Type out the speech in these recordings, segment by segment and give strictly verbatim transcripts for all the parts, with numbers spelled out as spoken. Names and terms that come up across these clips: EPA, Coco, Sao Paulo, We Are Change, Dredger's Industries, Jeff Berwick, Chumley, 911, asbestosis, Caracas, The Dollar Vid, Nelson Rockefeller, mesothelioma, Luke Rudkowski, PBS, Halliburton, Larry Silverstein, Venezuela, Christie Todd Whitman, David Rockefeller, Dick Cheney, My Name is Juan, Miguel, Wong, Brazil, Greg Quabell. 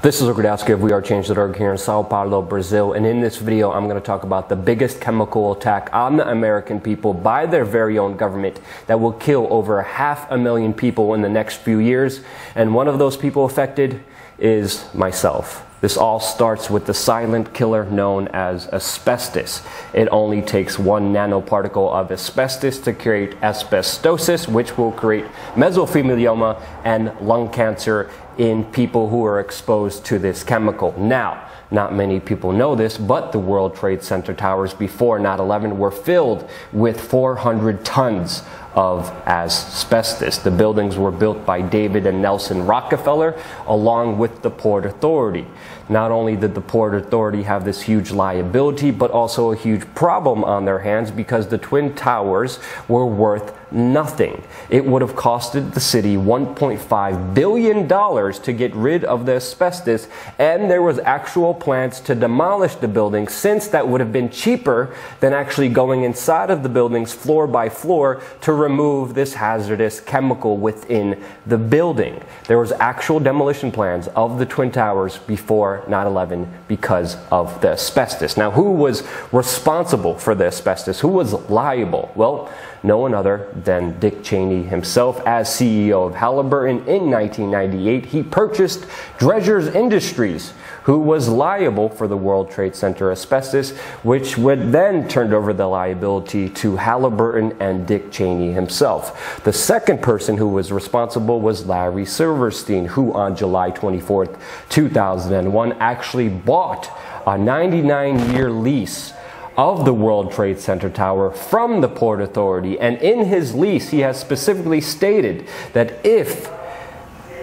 This is Luke Rudkowski of We Are Change here in Sao Paulo, Brazil, and in this video I'm going to talk about the biggest chemical attack on the American people by their very own government that will kill over half a million people in the next few years, and one of those people affected is myself. This all starts with the silent killer known as asbestos. It only takes one nanoparticle of asbestos to create asbestosis, which will create mesothelioma and lung cancer in people who are exposed to this chemical. Now, not many people know this, but the World Trade Center towers before nine eleven were filled with four hundred tons of asbestos. The buildings were built by David and Nelson Rockefeller along with the Port Authority. Not only did the Port Authority have this huge liability, but also a huge problem on their hands because the Twin Towers were worth nothing. It would have costed the city one point five billion dollars to get rid of the asbestos, and there was actual plans to demolish the building since that would have been cheaper than actually going inside of the buildings floor by floor to remove this hazardous chemical within the building. There was actual demolition plans of the Twin Towers before nine eleven because of the asbestos. Now, who was responsible for the asbestos? Who was liable? Well, no one other than Dick Cheney himself. As C E O of Halliburton in nineteen ninety-eight, he purchased Dredger's Industries, who was liable for the World Trade Center asbestos, which would then turn over the liability to Halliburton and Dick Cheney himself. The second person who was responsible was Larry Silverstein, who on July twenty-fourth, two thousand one actually bought a ninety-nine year lease of the World Trade Center tower from the Port Authority, and in his lease he has specifically stated that if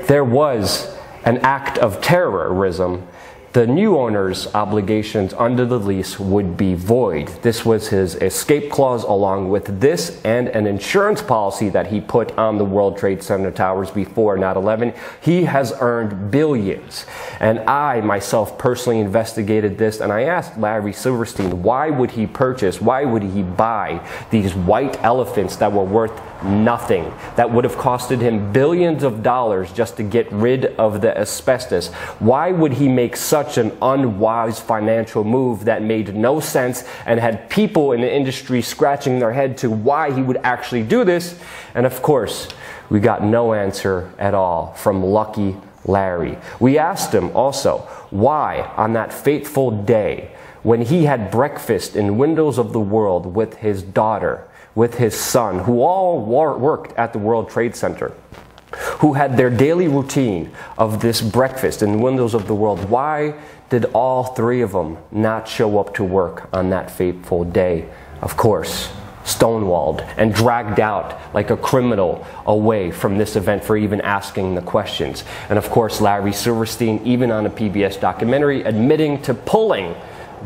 there was an act of terrorism, the new owner's obligations under the lease would be void. This was his escape clause, along with this and an insurance policy that he put on the World Trade Center towers before nine eleven. He has earned billions. And I myself personally investigated this, and I asked Larry Silverstein, why would he purchase, why would he buy these white elephants that were worth nothing, that would have costed him billions of dollars just to get rid of the asbestos? Why would he make such an unwise financial move that made no sense and had people in the industry scratching their head to why he would actually do this? And of course, we got no answer at all from lucky Larry. We asked him also why on that fateful day when he had breakfast in windows of the world with his daughter, with his son, who all worked at the World Trade Center, who had their daily routine of this breakfast in the windows of the world, why did all three of them not show up to work on that fateful day? Of course, stonewalled and dragged out like a criminal away from this event for even asking the questions. And of course, Larry Silverstein, even on a P B S documentary, admitting to pulling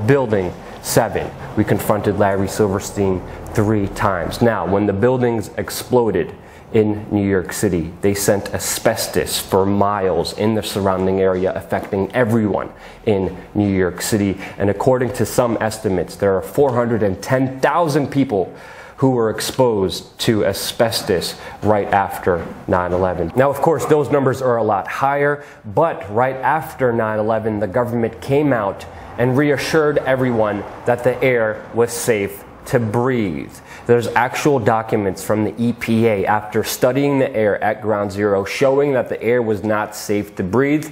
Building seven. We confronted Larry Silverstein three times. Now, when the buildings exploded in New York City, they sent asbestos for miles in the surrounding area, affecting everyone in New York City. And according to some estimates, there are four hundred ten thousand people who were exposed to asbestos right after nine eleven. Now, of course, those numbers are a lot higher, but right after nine eleven, the government came out and reassured everyone that the air was safe to breathe. There's actual documents from the E P A after studying the air at ground zero showing that the air was not safe to breathe.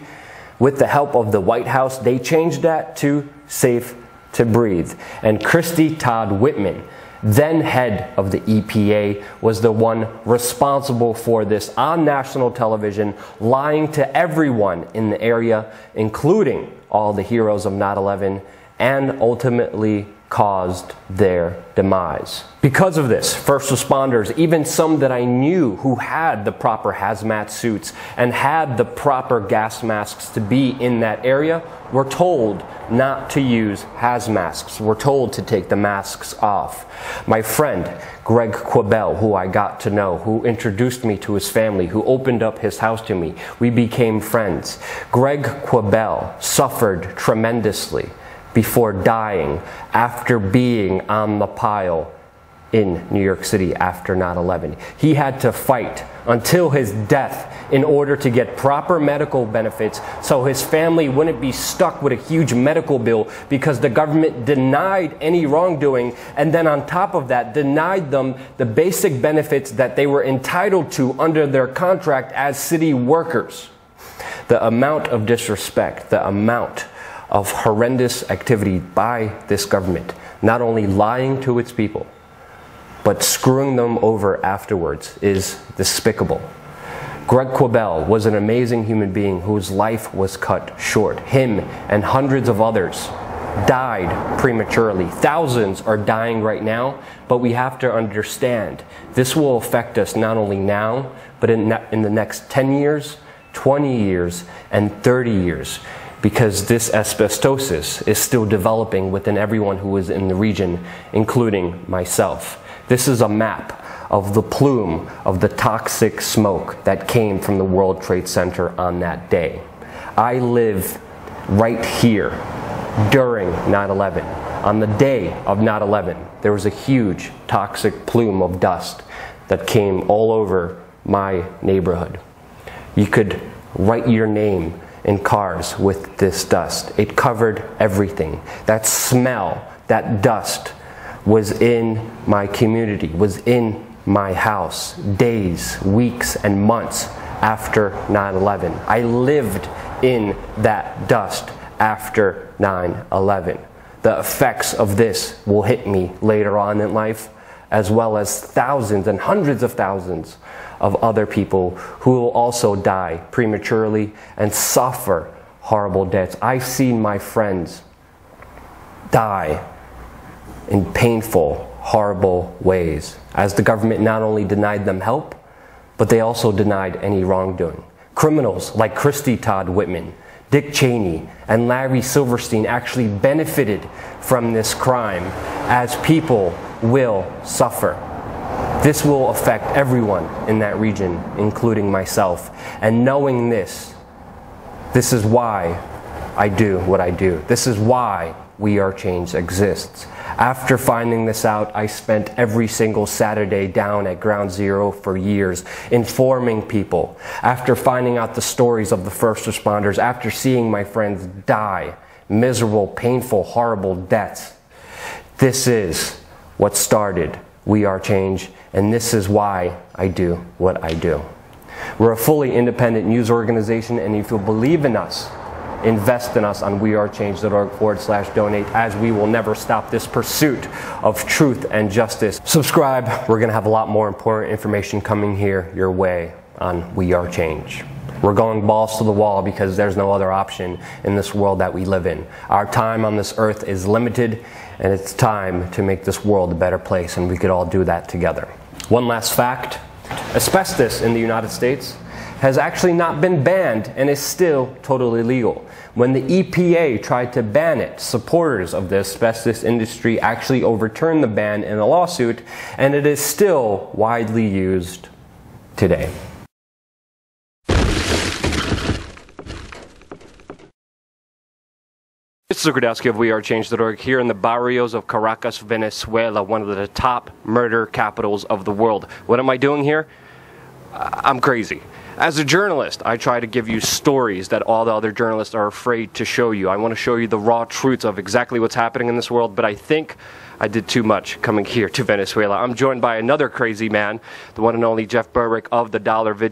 With the help of the White House, they changed that to safe to breathe. And Christie Todd Whitman, then head of the E P A, was the one responsible for this on national television, lying to everyone in the area, including all the heroes of nine eleven, and ultimately caused their demise. Because of this, first responders, even some that I knew who had the proper hazmat suits and had the proper gas masks to be in that area, were told not to use hazmasks, were told to take the masks off. My friend, Greg Quabell, who I got to know, who introduced me to his family, who opened up his house to me, we became friends. Greg Quabell suffered tremendously before dying after being on the pile in New York City after nine eleven. He had to fight until his death in order to get proper medical benefits so his family wouldn't be stuck with a huge medical bill because the government denied any wrongdoing, and then on top of that denied them the basic benefits that they were entitled to under their contract as city workers. The amount of disrespect, the amount of horrendous activity by this government, not only lying to its people, but screwing them over afterwards, is despicable. Greg Quabell was an amazing human being whose life was cut short. Him and hundreds of others died prematurely. Thousands are dying right now, but we have to understand this will affect us not only now, but in, in the next ten years, twenty years, and thirty years. Because this asbestosis is still developing within everyone who is in the region, including myself. This is a map of the plume of the toxic smoke that came from the World Trade Center on that day. I live right here during nine eleven. On the day of nine eleven, there was a huge toxic plume of dust that came all over my neighborhood. You could write your name in cars with this dust. It covered everything. That smell, that dust was in my community, was in my house days, weeks, and months after nine eleven. I lived in that dust after nine eleven. The effects of this will hit me later on in life, as well as thousands and hundreds of thousands of other people who will also die prematurely and suffer horrible deaths. I've seen my friends die in painful, horrible ways, as the government not only denied them help, but they also denied any wrongdoing. Criminals like Christie Todd Whitman, Dick Cheney, and Larry Silverstein actually benefited from this crime, as people will suffer. This will affect everyone in that region, including myself. And knowing this, this is why I do what I do. This is why We Are Change exists. After finding this out, I spent every single Saturday down at Ground Zero for years, informing people. After finding out the stories of the first responders, after seeing my friends die, miserable, painful, horrible deaths, this is what started We Are Change, and this is why I do what I do. We're a fully independent news organization, and if you believe in us, invest in us on we are change dot org forward slash donate, as we will never stop this pursuit of truth and justice. Subscribe. We're going to have a lot more important information coming here your way on We Are Change. We're going balls to the wall because there's no other option in this world that we live in. Our time on this earth is limited, and it's time to make this world a better place, and we could all do that together. One last fact. Asbestos in the United States has actually not been banned and is still totally legal. When the E P A tried to ban it, supporters of the asbestos industry actually overturned the ban in a lawsuit, and it is still widely used today. It's Luke Rudkowski of we are change dot org here in the barrios of Caracas, Venezuela, one of the top murder capitals of the world. What am I doing here? I'm crazy. As a journalist, I try to give you stories that all the other journalists are afraid to show you. I want to show you the raw truths of exactly what's happening in this world, but I think I did too much coming here to Venezuela. I'm joined by another crazy man, the one and only Jeff Berwick of The Dollar Vid.